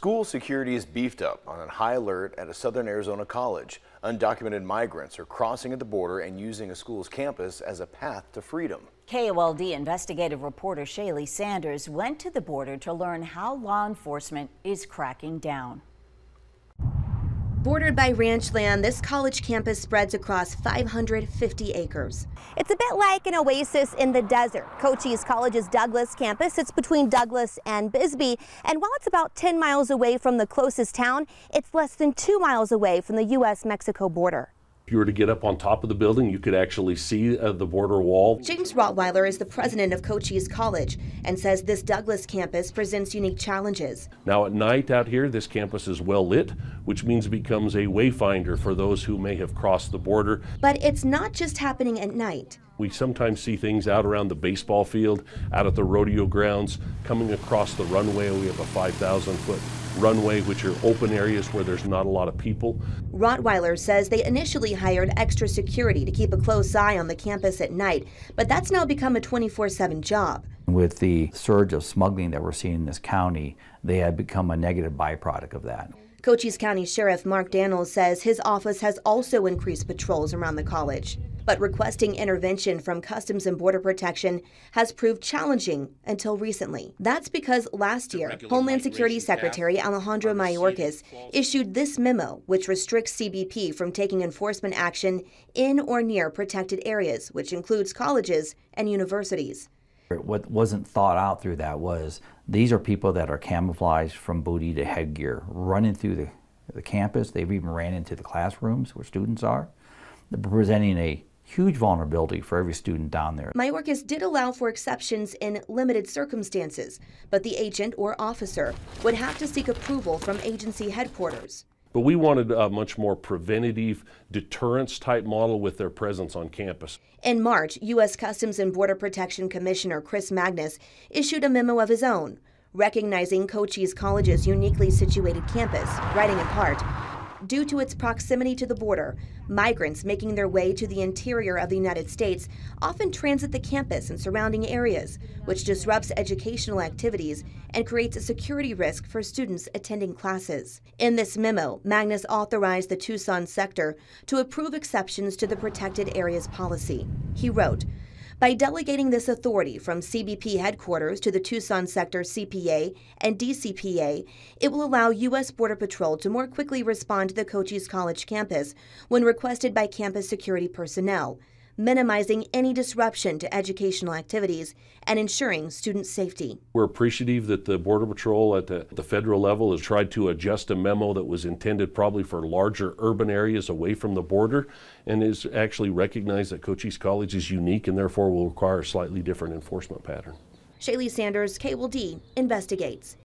School security is beefed up on high alert at a southern Arizona college. Undocumented migrants are crossing at the border and using a school's campus as a path to freedom. KOLD investigative reporter Shaley Sanders went to the border to learn how law enforcement is cracking down. Bordered by ranch land, this college campus spreads across 550 acres. It's a bit like an oasis in the desert. Cochise College's Douglas campus sits between Douglas and Bisbee, and while it's about 10 miles away from the closest town, it's less than 2 miles away from the U.S.-Mexico border. If you were to get up on top of the building, you could actually see the border wall. James Rottweiler is the president of Cochise College and says this Douglas campus presents unique challenges. Now at night out here, this campus is well lit, which means it becomes a wayfinder for those who may have crossed the border. But it's not just happening at night. We sometimes see things out around the baseball field, out at the rodeo grounds, coming across the runway. We have a 5,000-foot runway, which are open areas where there's not a lot of people. Rottweiler says they initially hired extra security to keep a close eye on the campus at night, but that's now become a 24/7 job. With the surge of smuggling that we're seeing in this county, they had become a negative byproduct of that. Cochise County Sheriff Mark Daniels says his office has also increased patrols around the college, but requesting intervention from Customs and Border Protection has proved challenging until recently. That's because last year, Homeland Security Secretary Alejandro Mayorkas issued this memo, which restricts CBP from taking enforcement action in or near protected areas, which includes colleges and universities. What wasn't thought out through that was these are people that are camouflaged from booty to headgear, running through the campus. They've even ran into the classrooms where students are. They're presenting a huge vulnerability for every student down there. Mayorkas did allow for exceptions in limited circumstances, but the agent or officer would have to seek approval from agency headquarters. But we wanted a much more preventative, deterrence-type model with their presence on campus. In March, U.S. Customs and Border Protection Commissioner Chris Magnus issued a memo of his own, recognizing Cochise College's uniquely situated campus, writing in part, due to its proximity to the border, migrants making their way to the interior of the United States often transit the campus and surrounding areas, which disrupts educational activities and creates a security risk for students attending classes. In this memo, Magnus authorized the Tucson sector to approve exceptions to the protected areas policy. He wrote, by delegating this authority from CBP headquarters to the Tucson Sector CPA and DCPA, it will allow U.S. Border Patrol to more quickly respond to the Cochise College campus when requested by campus security personnel, minimizing any disruption to educational activities and ensuring student safety. We're appreciative that the Border Patrol at the federal level has tried to adjust a memo that was intended probably for larger urban areas away from the border and is actually recognized that Cochise College is unique and therefore will require a slightly different enforcement pattern. Shaley Sanders, KOLD, investigates.